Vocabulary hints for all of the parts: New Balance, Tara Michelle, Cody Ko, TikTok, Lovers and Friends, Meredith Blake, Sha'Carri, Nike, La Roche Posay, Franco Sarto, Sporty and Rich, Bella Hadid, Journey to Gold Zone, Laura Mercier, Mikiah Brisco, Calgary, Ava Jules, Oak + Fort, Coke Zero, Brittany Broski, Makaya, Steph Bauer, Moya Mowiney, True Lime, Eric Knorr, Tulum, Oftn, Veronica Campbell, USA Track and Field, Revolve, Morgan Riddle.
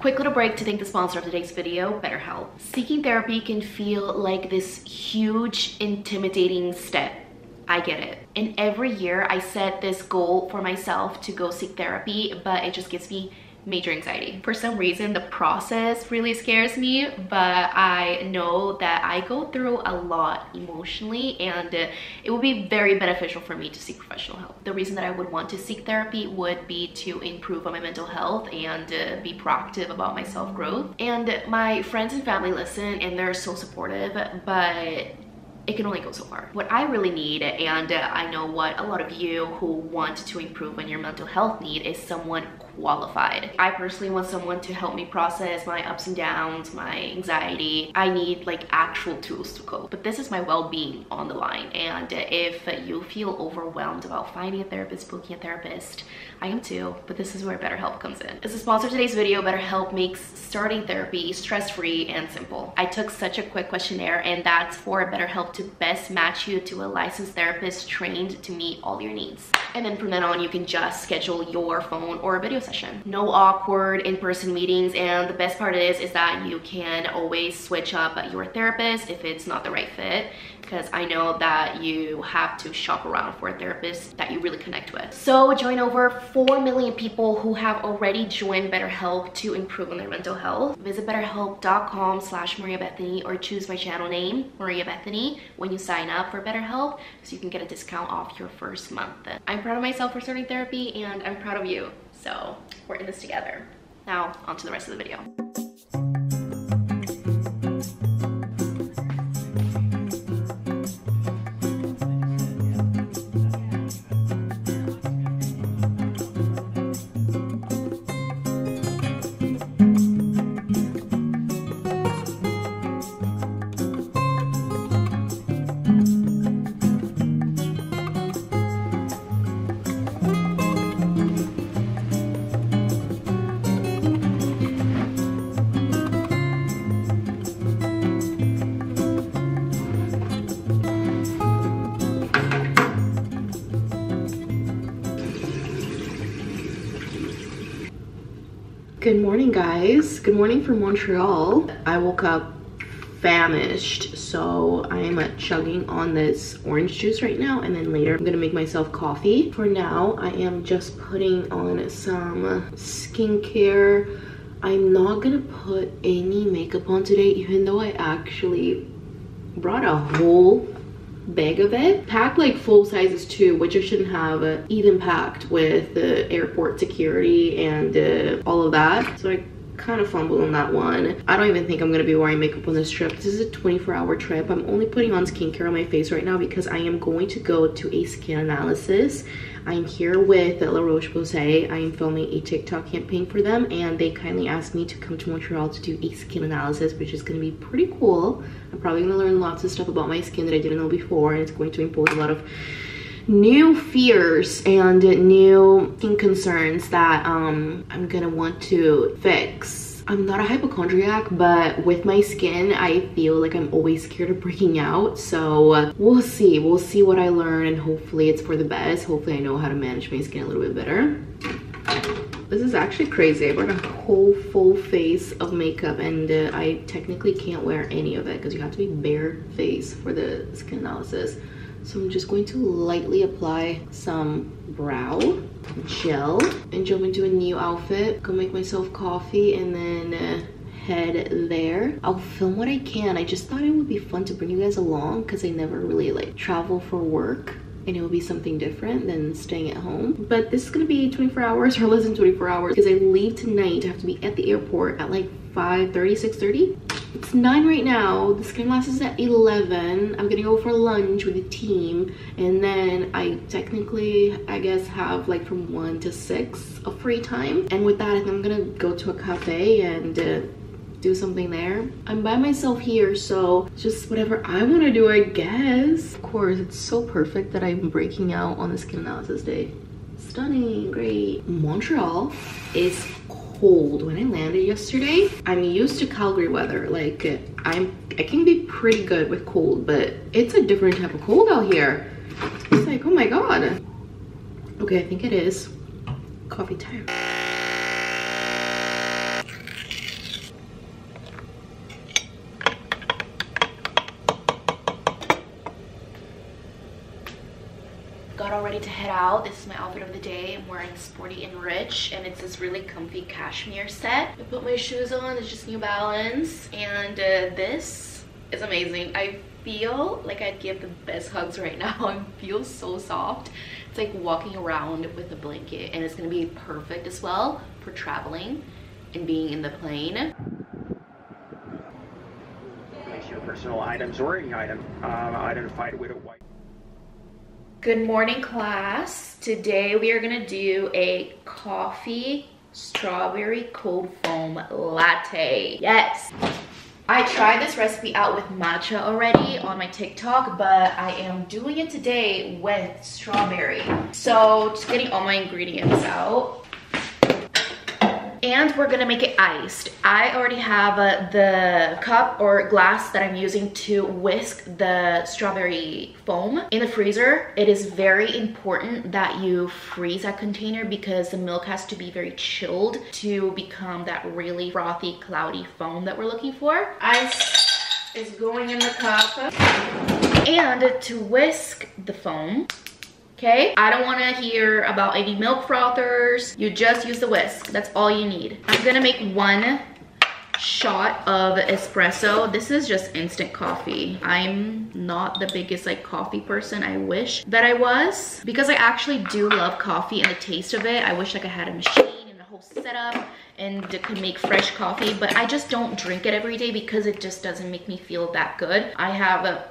Quick little break to thank the sponsor of today's video, BetterHelp. Seeking therapy can feel like this huge, intimidating step. I get it. And every year I set this goal for myself to go seek therapy, but it just gives me major anxiety. For some reason, the process really scares me, but I know that I go through a lot emotionally, and it would be very beneficial for me to seek professional help. The reason that I would want to seek therapy would be to improve on my mental health and be proactive about my self-growth. And my friends and family listen, and they're so supportive, but it can only go so far. What I really need, and I know what a lot of you who want to improve on your mental health need, is someone qualified. I personally want someone to help me process my ups and downs, my anxiety. I need like actual tools to cope, but this is my well-being on the line. And if you feel overwhelmed about finding a therapist, booking a therapist, I am too, but this is where BetterHelp comes in. As a sponsor of today's video, BetterHelp makes starting therapy stress-free and simple. I took such a quick questionnaire, and that's for BetterHelp to best match you to a licensed therapist trained to meet all your needs. And then from then on, you can just schedule your phone or a video session. No awkward in-person meetings, and the best part is that you can always switch up your therapist if it's not the right fit, because I know that you have to shop around for a therapist that you really connect with. So join over 4 million people who have already joined BetterHelp to improve on their mental health. Visit betterhelp.com/Maria Bethany or choose my channel name, Maria Bethany, when you sign up for BetterHelp, so you can get a discount off your first month. I'm proud of myself for starting therapy, and I'm proud of you. So we're in this together. Now, on to the rest of the video. Good morning, guys. Good morning from Montreal. I woke up famished, so I am chugging on this orange juice right now, and then later I'm gonna make myself coffee. For now, I am just putting on some skincare. I'm not gonna put any makeup on today, even though I actually brought a whole bag of it, packed like full sizes too, which I shouldn't have, even packed with the airport security and all of that. So I kind of fumbled on that one. I don't even think I'm gonna be wearing makeup on this trip. This is a 24-hour trip. I'm only putting on skincare on my face right now because I am going to go to a skin analysis. I'm here with La Roche Posay. I am filming a TikTok campaign for them, and they kindly asked me to come to Montreal to do a skin analysis, which is going to be pretty cool. I'm probably going to learn lots of stuff about my skin that I didn't know before, and it's going to impose a lot of new fears and new skin concerns that I'm going to want to fix. I'm not a hypochondriac, but with my skin, I feel like I'm always scared of breaking out. So we'll see. We'll see what I learn, and hopefully it's for the best. Hopefully I know how to manage my skin a little bit better. This is actually crazy. I brought a whole full face of makeup, and I technically can't wear any of it because you have to be bare face for the skin analysis. So I'm just going to lightly apply some brow gel and jump into a new outfit. Go make myself coffee and then head there. I'll film what I can. I just thought it would be fun to bring you guys along because I never really like travel for work, and it will be something different than staying at home. But this is gonna be 24 hours or less than 24 hours because I leave tonight. I have to be at the airport at like 5:30, 6:30. It's 9 right now. The skin class is at 11. I'm gonna go for lunch with the team, and then I technically, I guess, have like from 1 to 6 of free time. And with that, I'm gonna go to a cafe and do something there. I'm by myself here, so just whatever I want to do, I guess. Of course, it's so perfect that I'm breaking out on the skin analysis day. Stunning, great. Montreal is cold. When I landed yesterday, I'm used to Calgary weather. Like I can be pretty good with cold, but it's a different type of cold out here. It's like, oh my god. Okay, I think it is coffee time. head out. This is my outfit of the day. I'm wearing Sporty and Rich, and it's this really comfy cashmere set. I put my shoes on. It's just New Balance, and this is amazing. I feel like I'd give the best hugs right now. I feel so soft. It's like walking around with a blanket, and it's gonna be perfect as well for traveling and being in the plane. Place your personal items or any item identified with a white. Good morning, class. Today we are gonna do a coffee strawberry cold foam latte. Yes. I tried this recipe out with matcha already on my TikTok, but I am doing it today with strawberry. So just getting all my ingredients out. And we're gonna make it iced. I already have the cup or glass that I'm using to whisk the strawberry foam in the freezer. It is very important that you freeze that container because the milk has to be very chilled to become that really frothy, cloudy foam that we're looking for. Ice is going in the cup. And to whisk the foam, okay, I don't want to hear about any milk frothers. You just use the whisk. That's all you need. I'm gonna make one shot of espresso. This is just instant coffee. I'm not the biggest like coffee person. I wish that I was, because I actually do love coffee and the taste of it. I wish like I had a machine and a whole setup and could make fresh coffee, but I just don't drink it every day because it just doesn't make me feel that good. I have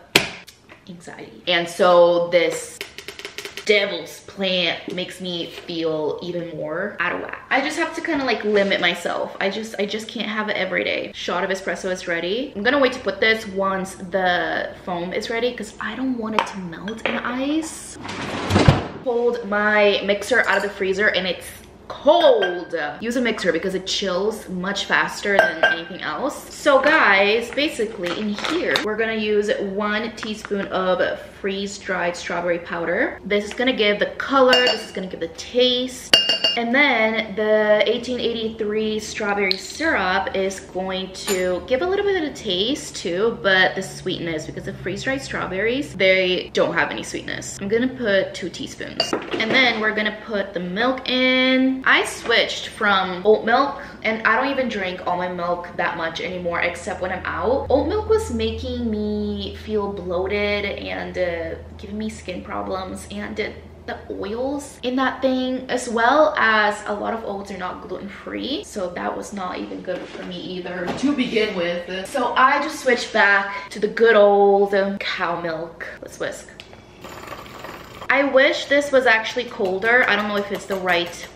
anxiety, and so this devil's plant makes me feel even more out of whack. I just have to kind of like limit myself. I just can't have it every day. Shot of espresso is ready. I'm gonna wait to put this once the foam is ready because I don't want it to melt in the ice. Pulled my mixer out of the freezer and it's cold. Use a mixer because it chills much faster than anything else. So guys, basically in here we're gonna use 1 teaspoon of freeze-dried strawberry powder. This is gonna give the color, this is gonna give the taste. And then the 1883 strawberry syrup is going to give a little bit of a taste too, but the sweetness, because the freeze-dried strawberries, they don't have any sweetness. I'm gonna put 2 teaspoons. And then we're gonna put the milk in. I switched from oat milk, and I don't even drink all my milk that much anymore except when I'm out. Oat milk was making me feel bloated and giving me skin problems, and the oils in that thing, as well as a lot of oats are not gluten-free, so that was not even good for me either to begin with. So I just switched back to the good old cow milk. Let's whisk. I wish this was actually colder. I don't know if it's the right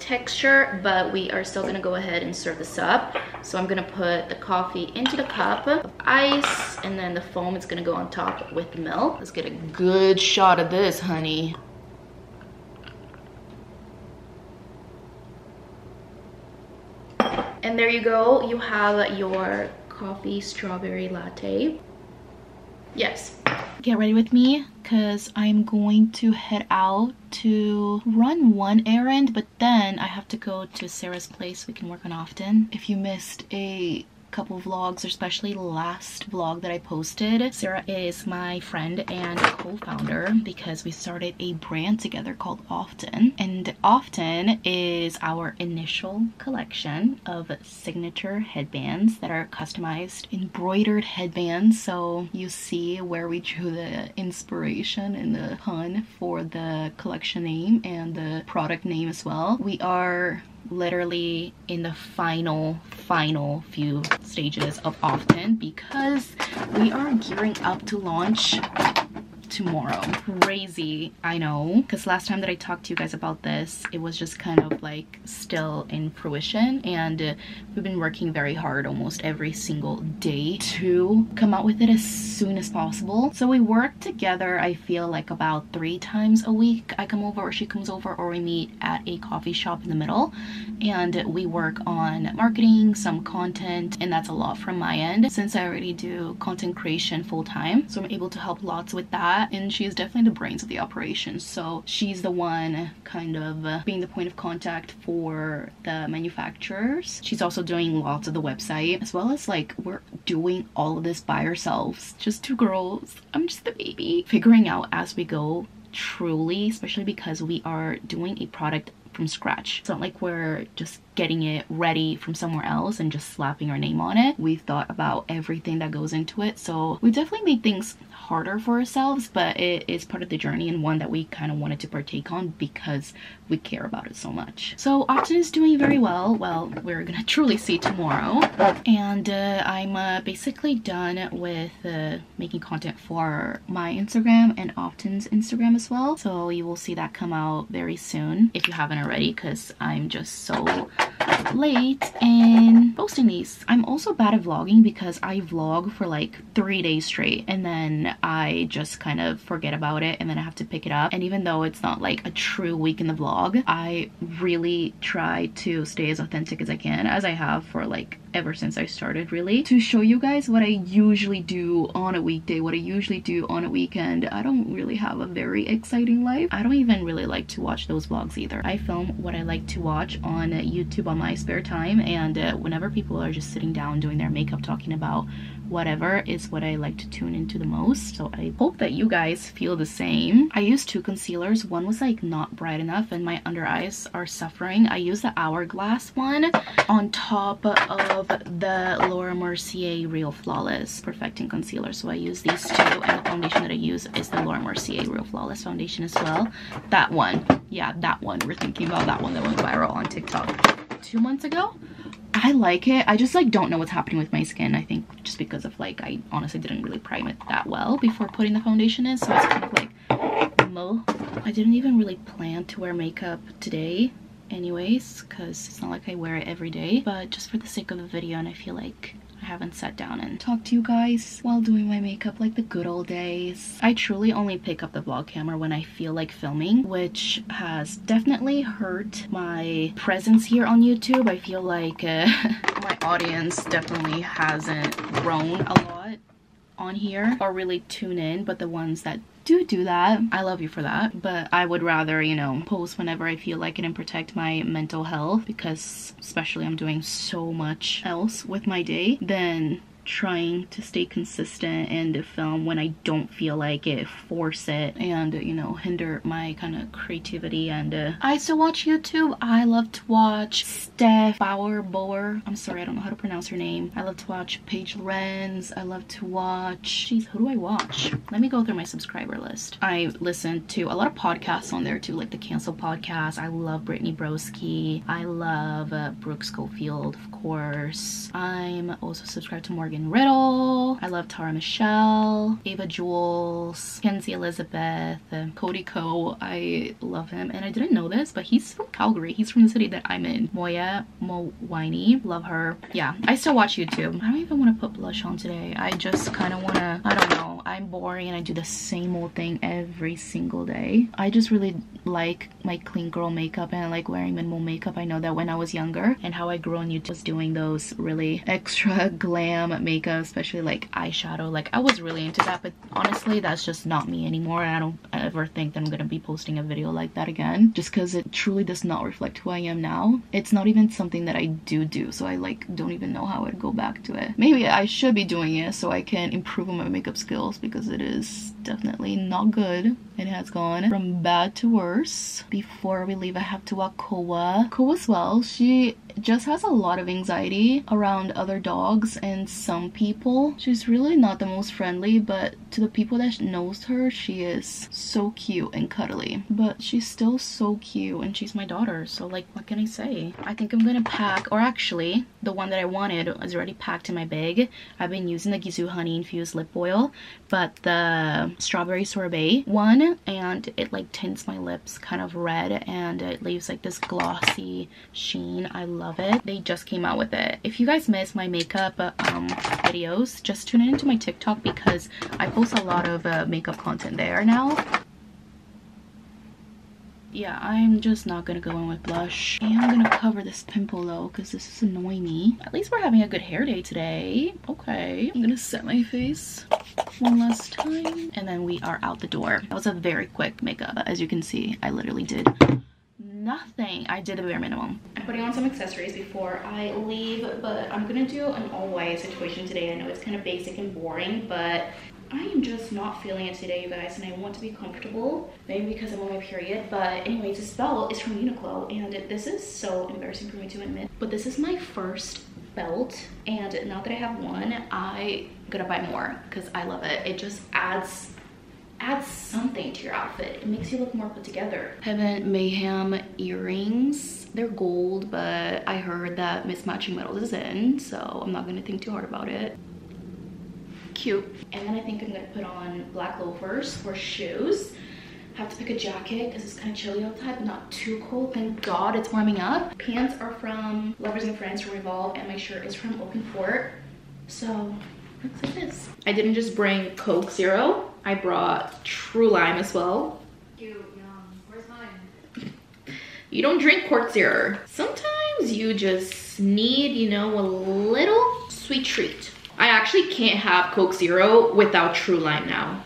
texture, but we are still gonna go ahead and serve this up. So I'm gonna put the coffee into the cup of ice, and then the foam is gonna go on top with the milk. Let's get a good shot of this, honey. And there you go, you have your coffee strawberry latte. Yes. Get ready with me, because I'm going to head out to run one errand, but then I have to go to Sarah's place. We can work on Oftn. If you missed a couple vlogs, or especially last vlog that I posted, Sarah is my friend and co-founder because we started a brand together called Oftn, and Oftn is our initial collection of signature headbands that are customized embroidered headbands. So you see where we drew the inspiration and the pun for the collection name and the product name as well. We are literally in the final few stages of Oftn because we are gearing up to launch tomorrow. Crazy, I know, because last time that I talked to you guys about this, it was just kind of like still in fruition, and we've been working very hard almost every single day to come out with it as soon as possible. So we work together, I feel like about 3 times a week. I come over or she comes over, or we meet at a coffee shop in the middle, and we work on marketing, some content, and that's a lot from my end since I already do content creation full time. So I'm able to help lots with that. And she's definitely the brains of the operation, so she's the one kind of being the point of contact for the manufacturers. She's also doing lots of the website, as well as like we're doing all of this by ourselves, just 2 girls. I'm just the baby, figuring out as we go truly, especially because we are doing a product from scratch. It's not like we're just getting it ready from somewhere else and just slapping our name on it. We've thought about everything that goes into it, so we definitely made things harder for ourselves, but it is part of the journey and one that we kind of wanted to partake on because we care about it so much. So Oftn is doing very well. Well, we're gonna truly see tomorrow. And I'm basically done with making content for my Instagram and Oftn's Instagram as well, so you will see that come out very soon if you haven't already, because I'm just so late and posting these. I'm also bad at vlogging because I vlog for like 3 days straight and then I just kind of forget about it and then I have to pick it up. And even though it's not like a true week in the vlog, I really try to stay as authentic as I can, as I have for like ever since I started, really, to show you guys what I usually do on a weekday, what I usually do on a weekend. I don't really have a very exciting life. I don't even really like to watch those vlogs either. I film what I like to watch on YouTube on my spare time, and whenever people are just sitting down doing their makeup, talking about whatever, is what I like to tune into the most. So I hope that you guys feel the same. I used two concealers. One was like not bright enough and my under eyes are suffering. I used the Hourglass one on top of the Laura Mercier Real Flawless Perfecting Concealer. So I use these two, and the foundation that I use is the Laura Mercier Real Flawless foundation as well. That one, yeah, that one. We're thinking about that one that went viral on TikTok 2 months ago. I like it. I just like don't know what's happening with my skin. I think just because of like, I honestly didn't really prime it that well before putting the foundation in, so it's kind of like mull. I didn't even really plan to wear makeup today anyways, because it's not like I wear it every day, but just for the sake of the video, and I feel like I haven't sat down and talked to you guys while doing my makeup like the good old days. I truly only pick up the vlog camera when I feel like filming, which has definitely hurt my presence here on YouTube. I feel like my audience definitely hasn't grown a lot on here or really tune in, but the ones that do that, I love you for that, but I would rather, you know, post whenever I feel like it and protect my mental health, because especially I'm doing so much else with my day, than trying to stay consistent and to film when I don't feel like it, force it, and, you know, hinder my kind of creativity. And I still watch YouTube. I love to watch Steph Bauer. I'm sorry, I don't know how to pronounce her name. I love to watch Paige Lorenz. I love to watch, jeez, who do I watch? Let me go through my subscriber list. I listen to a lot of podcasts on there too, like the Cancel Podcast. I love Brittany Broski. I love Brooke Schofield, of course. I'm also subscribed to Morgan Riddle. I love Tara Michelle, Ava Jules, Kenzie Elizabeth, Cody Ko. I love him, and I didn't know this, but he's from Calgary. He's from the city that I'm in. Moya Mowiney, love her. Yeah, I still watch YouTube. I don't even want to put blush on today. I just kind of want to, I don't know, I'm boring and I do the same old thing every single day. I just really like my clean girl makeup, and I like wearing minimal makeup. I know that when I was younger and how I grew on YouTube, just doing those really extra glam makeup, especially like eyeshadow, like I was really into that, but honestly that's just not me anymore. I don't ever think that I'm gonna be posting a video like that again, just because it truly does not reflect who I am now. It's not even something that I do, so I like don't even know how I'd go back to it. Maybe I should be doing it so I can improve on my makeup skills, because it is definitely not good. It has gone from bad to worse. Before we leave, I have to walk Koa as well. She just has a lot of anxiety around other dogs and some people. She's really not the most friendly, but to the people that knows her, she is so cute and cuddly, but she's still so cute, and she's my daughter, so like what can I say? I think I'm gonna pack, or actually the one that I wanted is already packed in my bag. I've been using the Gisou honey infused lip oil, but the strawberry sorbet one, and it like tints my lips kind of red and it leaves like this glossy sheen. I love it. They just came out with it. If you guys miss my makeup videos, just tune into my TikTok, because I post a lot of makeup content there now. Yeah, I'm just not gonna go in with blush. And I'm gonna cover this pimple though, because this is annoying me. At least we're having a good hair day today. Okay, I'm gonna set my face one last time, and then we are out the door. That was a very quick makeup. As you can see, I literally did nothing. I did the bare minimum. I'm putting on some accessories before I leave, but I'm gonna do an all white situation today. I know it's kind of basic and boring, but I am just not feeling it today, you guys, and I want to be comfortable, maybe because I'm on my period. But anyways, this belt is from Uniqlo, and this is so embarrassing for me to admit, but this is my first belt, and now that I have one, I gotta buy more because I love it. It just adds something to your outfit. It makes you look more put together. Heaven Mayhem earrings. They're gold, but I heard that mismatching metals is in, so I'm not gonna think too hard about it. Cute. And then I think I'm gonna put on black loafers for shoes. Have to pick a jacket because it's kind of chilly outside, but not too cold. Thank God it's warming up. Pants are from Lovers and Friends from Revolve, and my shirt is from Open Fort. So looks like this. I didn't just bring Coke Zero. I brought True Lime as well. Cute, yum. Where's mine? You don't drink Coke Zero. Sometimes you just need, you know, a little sweet treat. I actually can't have Coke Zero without True Lime now.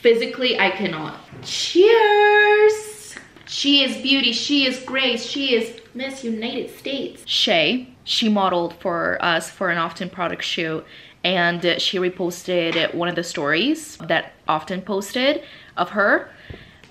Physically, I cannot. Cheers! She is beauty, she is grace, she is Miss United States. Shay, she modeled for us for an Oftn product shoot, and she reposted one of the stories that Oftn posted of her.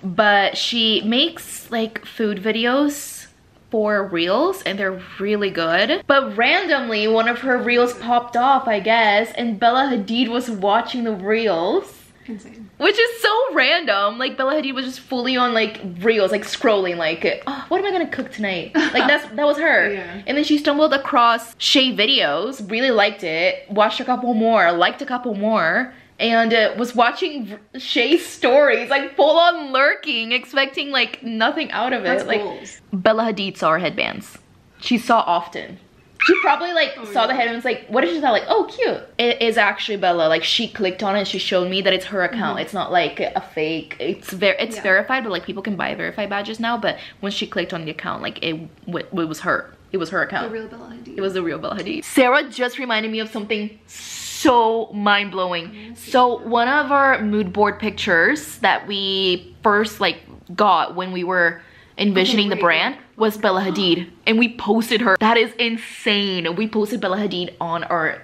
But she makes like food videos for reels, and they're really good. But randomly, one of her reels popped off, I guess, and Bella Hadid was watching the reels. Insane. Which is so random. Like Bella Hadid was just fully on like reels, like scrolling, like, oh, what am I gonna cook tonight? Like that was her. Yeah. And then she stumbled across Shay videos, really liked it, watched a couple more, liked a couple more, and was watching Shay's stories, like full on lurking, expecting like nothing out of it. That's like goals. Bella Hadid saw our headbands. She saw Oftn. She probably like saw the head and was like, what did she thought? Like, oh, cute. It is actually Bella. Like she clicked on it and she showed me that it's her account. Mm-hmm. It's not like a fake. It's verified, but like people can buy verified badges now. But when she clicked on the account, like it was her. It was her account. The real Bella Hadid. It was the real Bella Hadid. Sarah just reminded me of something so mind-blowing. So one of our mood board pictures that we first like got when we were envisioning the brand was Bella Hadid, and we posted her. That is insane. We posted Bella Hadid on our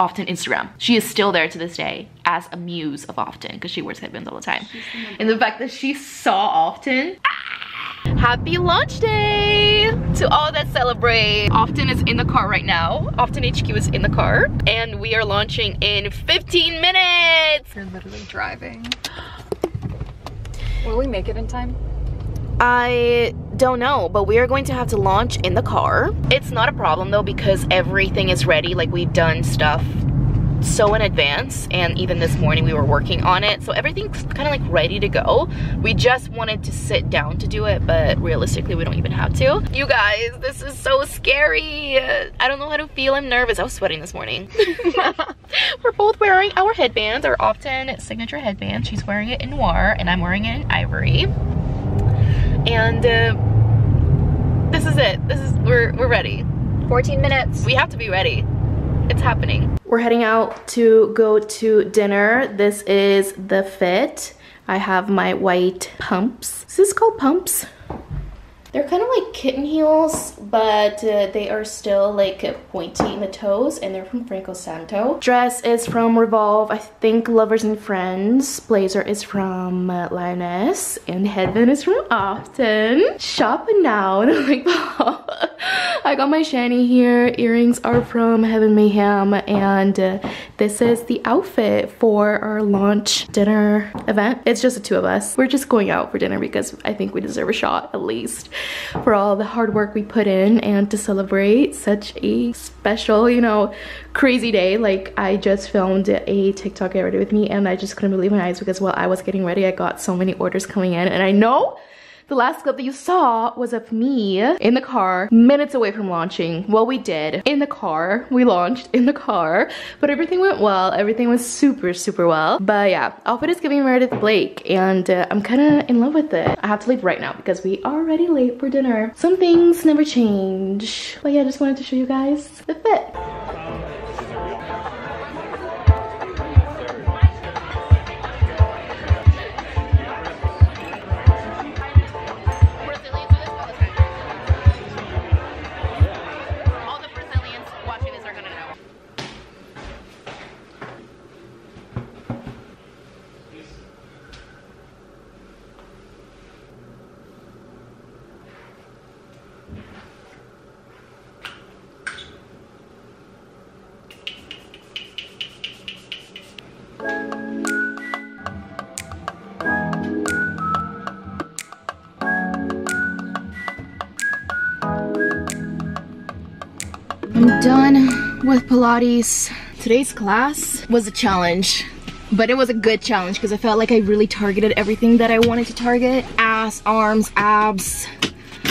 Oftn Instagram. She is still there to this day as a muse of Oftn because she wears headbands all the time. And the fact that she saw Oftn. Happy launch day to all that celebrate. Oftn is in the car right now. Oftn HQ is in the car, and we are launching in 15 minutes. We're literally driving. Will we make it in time? I don't know, but we are going to have to launch in the car. It's not a problem though, because everything is ready. Like we've done stuff so in advance, and even this morning we were working on it. So everything's kind of like ready to go. We just wanted to sit down to do it, but realistically we don't even have to. You guys, this is so scary. I don't know how to feel. I'm nervous. I was sweating this morning. We're both wearing our headbands, our Oftn signature headband. She's wearing it in noir and I'm wearing it in ivory. And this is it. We're ready. 14 minutes. We have to be ready. It's happening. We're heading out to go to dinner. This is the fit. I have my white pumps. Is this called pumps? They're kind of like kitten heels, but they are still like pointy in the toes, and they're from Franco Sarto. Dress is from Revolve, I think Lovers and Friends. Blazer is from Lioness, and headband is from Oftn. Shop now, and I'm like, oh. I got my shiny here. Earrings are from Heaven Mayhem, and this is the outfit for our launch dinner event. It's just the two of us. We're just going out for dinner because I think we deserve a shot, at least, for all the hard work we put in and to celebrate such a special, you know, crazy day. Like I just filmed a TikTok Get Ready With Me, and I just couldn't believe my eyes because while I was getting ready, I got so many orders coming in. And I know the last clip that you saw was of me in the car, minutes away from launching. Well, we did in the car. We launched in the car, but everything went well. Everything was super, super well. But yeah, outfit is giving Meredith Blake, and I'm kind of in love with it. I have to leave right now because we are already late for dinner. Some things never change. But yeah, I just wanted to show you guys the fit. done with Pilates. Today's class was a challenge, but it was a good challenge because I felt like I really targeted everything that I wanted to target. Ass, arms, abs.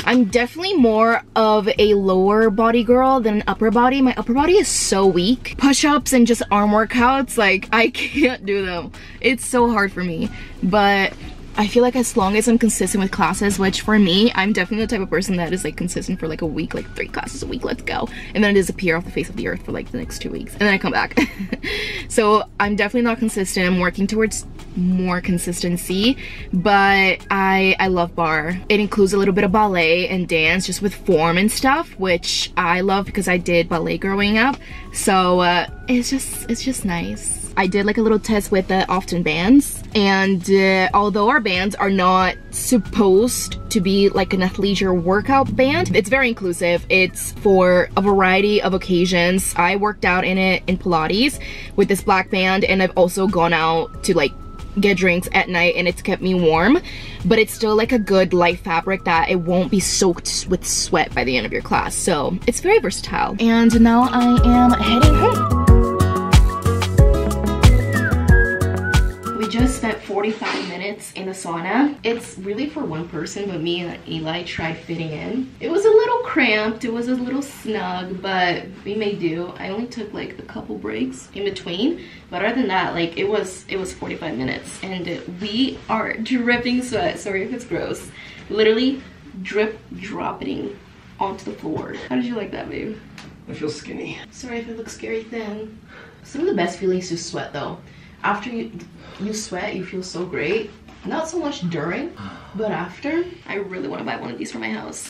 I'm definitely more of a lower body girl than an upper body. My upper body is so weak. Push-ups and just arm workouts, like, I can't do them. It's so hard for me. But I feel like as long as I'm consistent with classes, which for me, I'm definitely the type of person that is like consistent for like a week, like 3 classes a week, let's go. And then I disappear off the face of the earth for like the next 2 weeks. And then I come back. So I'm definitely not consistent. I'm working towards more consistency, but I love bar. It includes a little bit of ballet and dance just with form and stuff, which I love because I did ballet growing up. So it's just nice. I did like a little test with the Oftn bands, and although our bands are not supposed to be like an athleisure workout band, it's very inclusive. It's for a variety of occasions. I worked out in it in Pilates with this black band, and I've also gone out to like get drinks at night, and it's kept me warm, but it's still like a good light fabric that it won't be soaked with sweat by the end of your class. So it's very versatile. And now I am heading home. Just spent 45 minutes in the sauna. It's really for one person, but me and Eli tried fitting in. It was a little cramped, it was a little snug, but we made do. I only took like a couple breaks in between, but other than that, like it was 45 minutes and we are dripping sweat. Sorry if it's gross. Literally drip dropping onto the floor. How did you like that, babe? I feel skinny. Sorry if it looks scary thin. Some of the best feelings to sweat though. After you sweat, you feel so great. Not so much during, but after. I really want to buy one of these for my house.